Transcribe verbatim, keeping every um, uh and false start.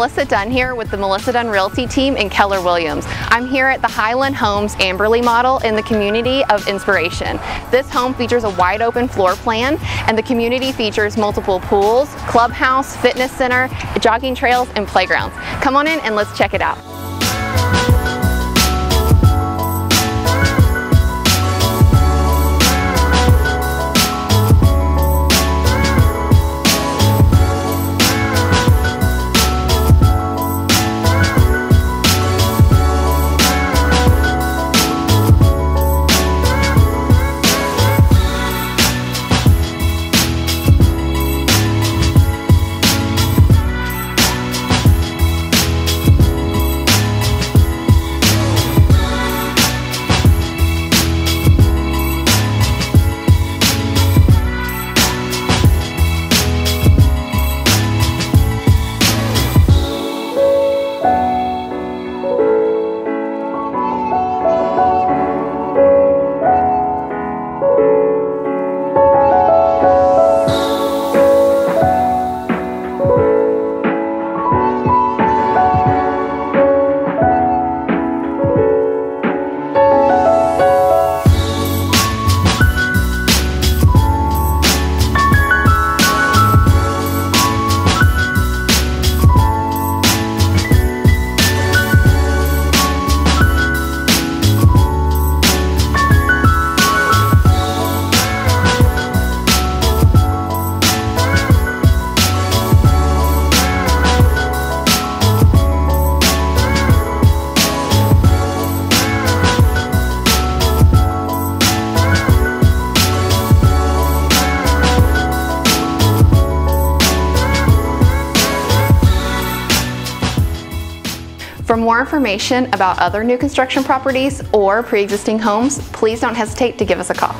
Melissa Dunn here with the Melissa Dunn Realty team in Keller Williams. I'm here at the Highland Homes Amberly model in the community of Inspiration. This home features a wide open floor plan, and the community features multiple pools, clubhouse, fitness center, jogging trails, and playgrounds. Come on in and let's check it out. For more information about other new construction properties or pre-existing homes, please don't hesitate to give us a call.